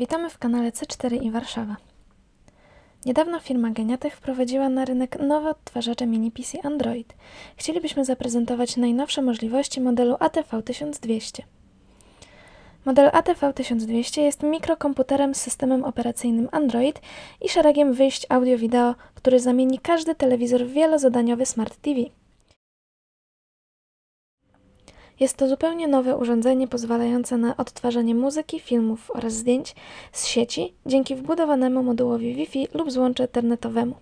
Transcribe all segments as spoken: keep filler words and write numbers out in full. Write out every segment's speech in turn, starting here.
Witamy w kanale C cztery i Warszawa. Niedawno firma Geniatech wprowadziła na rynek nowe odtwarzacze mini P C Android. Chcielibyśmy zaprezentować najnowsze możliwości modelu A T V tysiąc dwieście. Model A T V tysiąc dwieście jest mikrokomputerem z systemem operacyjnym Android i szeregiem wyjść audio-wideo, który zamieni każdy telewizor w wielozadaniowy Smart T V. Jest to zupełnie nowe urządzenie pozwalające na odtwarzanie muzyki, filmów oraz zdjęć z sieci dzięki wbudowanemu modułowi Wi-Fi lub złączu internetowemu.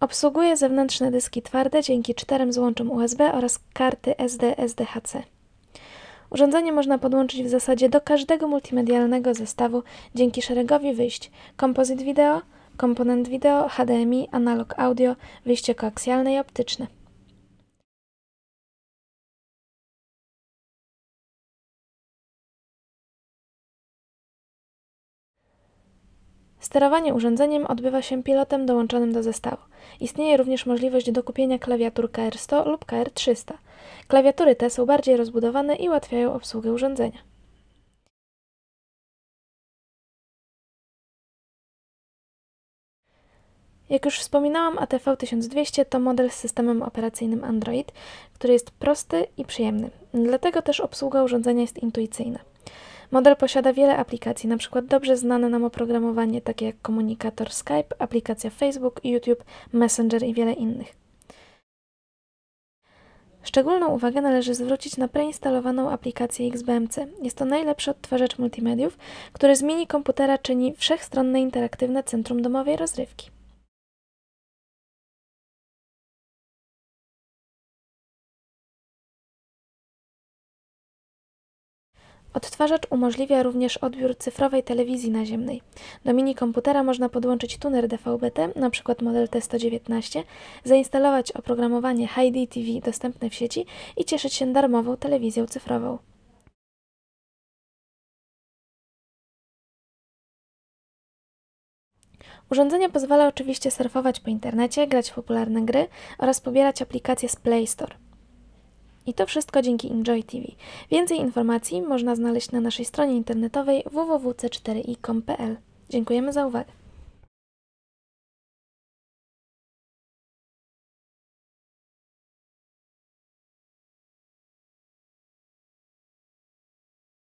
Obsługuje zewnętrzne dyski twarde dzięki czterem złączom U S B oraz karty S D S D H C. Urządzenie można podłączyć w zasadzie do każdego multimedialnego zestawu dzięki szeregowi wyjść: kompozyt wideo, komponent wideo, H D M I, analog audio, wyjście koaksjalne i optyczne. Sterowanie urządzeniem odbywa się pilotem dołączonym do zestawu. Istnieje również możliwość dokupienia klawiatur K R sto lub K R trzysta. Klawiatury te są bardziej rozbudowane i ułatwiają obsługę urządzenia. Jak już wspominałam, A T V tysiąc dwieście to model z systemem operacyjnym Android, który jest prosty i przyjemny. Dlatego też obsługa urządzenia jest intuicyjna. Model posiada wiele aplikacji, np. dobrze znane nam oprogramowanie, takie jak komunikator Skype, aplikacja Facebook, YouTube, Messenger i wiele innych. Szczególną uwagę należy zwrócić na preinstalowaną aplikację X B M C. Jest to najlepszy odtwarzacz multimediów, który z mini komputera czyni wszechstronne interaktywne centrum domowej rozrywki. Odtwarzacz umożliwia również odbiór cyfrowej telewizji naziemnej. Do mini komputera można podłączyć tuner D V B T, np. model T sto dziewiętnaście, zainstalować oprogramowanie H D T V dostępne w sieci i cieszyć się darmową telewizją cyfrową. Urządzenie pozwala oczywiście surfować po internecie, grać w popularne gry oraz pobierać aplikacje z Play Store. I to wszystko dzięki Enjoy T V. Więcej informacji można znaleźć na naszej stronie internetowej w w w kropka c cztery i kropka com kropka p l. Dziękujemy za uwagę.